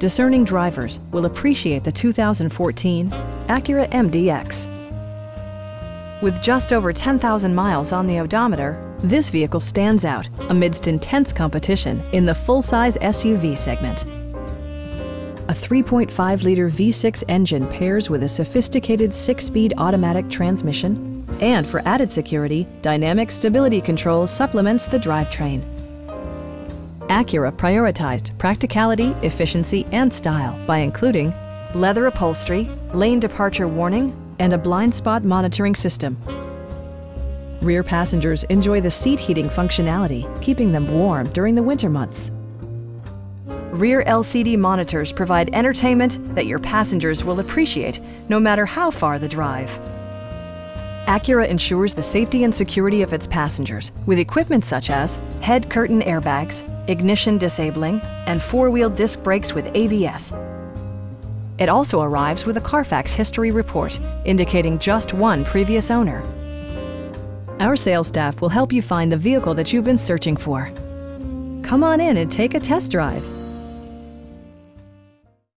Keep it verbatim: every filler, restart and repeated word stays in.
Discerning drivers will appreciate the two thousand fourteen Acura M D X. With just over ten thousand miles on the odometer, this vehicle stands out amidst intense competition in the full-size S U V segment. A three point five liter V six engine pairs with a sophisticated six-speed automatic transmission, and for added security, dynamic stability control supplements the drivetrain. Acura prioritized practicality, efficiency, and style by including leather upholstery, lane departure warning, and a blind spot monitoring system. Rear passengers enjoy the seat heating functionality, keeping them warm during the winter months. Rear L C D monitors provide entertainment that your passengers will appreciate, no matter how far the drive. Acura ensures the safety and security of its passengers with equipment such as head curtain airbags, ignition disabling, and four-wheel disc brakes with A B S. It also arrives with a Carfax history report, indicating just one previous owner. Our sales staff will help you find the vehicle that you've been searching for. Come on in and take a test drive.